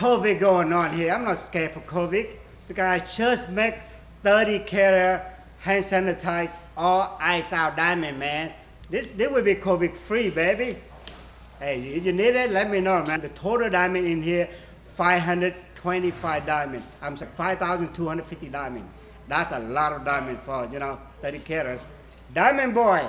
COVID going on here. I'm not scared for COVID because I just make 30 carrier hand sanitize all ice out diamond, man. This will be COVID free, baby. Hey, if you need it, let me know, man. The total diamond in here, 525 diamond. I'm sorry, 5,250 diamond. That's a lot of diamond for, you know, 30 carats. Diamond Boy.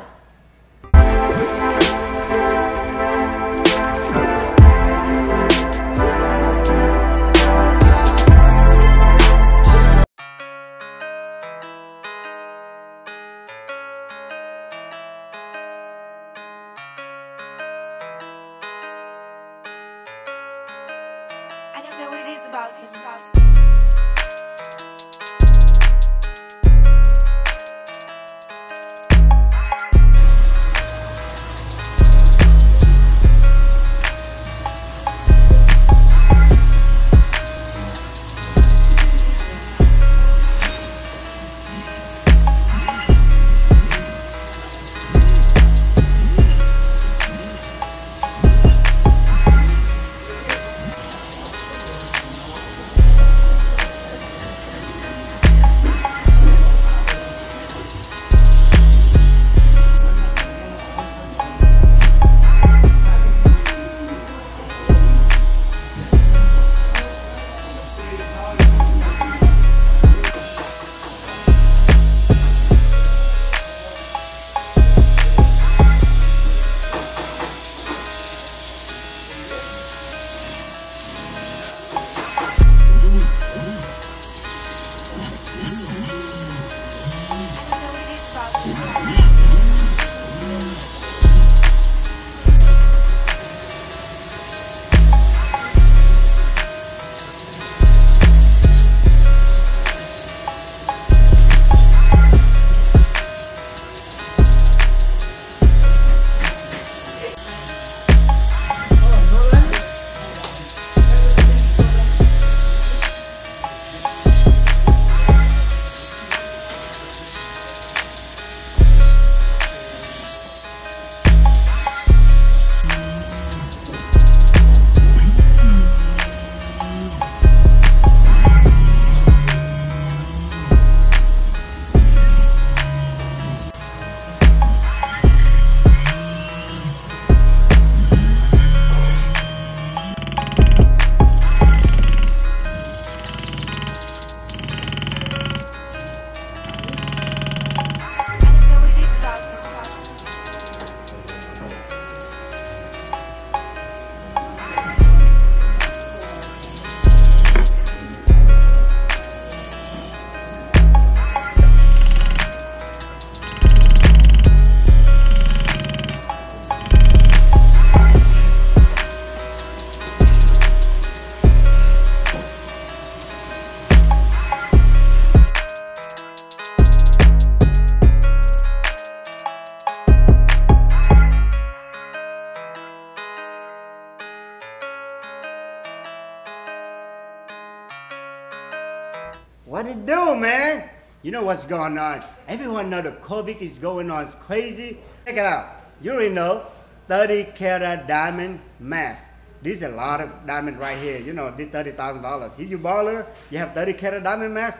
What it do, man? You know what's going on. Everyone know the COVID is going on. It's crazy. Check it out. You already know 30 karat diamond mask. This is a lot of diamond right here. You know, this $30,000. If you baller, you have 30 karat diamond mask.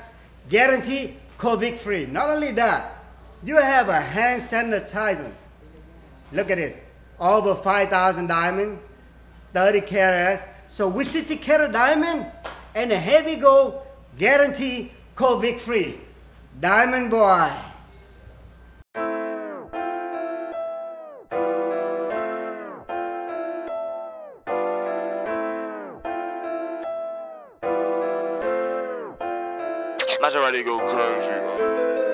Guaranteed COVID free. Not only that, you have a hand sanitizer. Look at this. Over 5,000 diamond, 30 karats. So with 60 karat diamond and a heavy gold, guarantee COVID free. Diamond Boy. Maserati go crazy.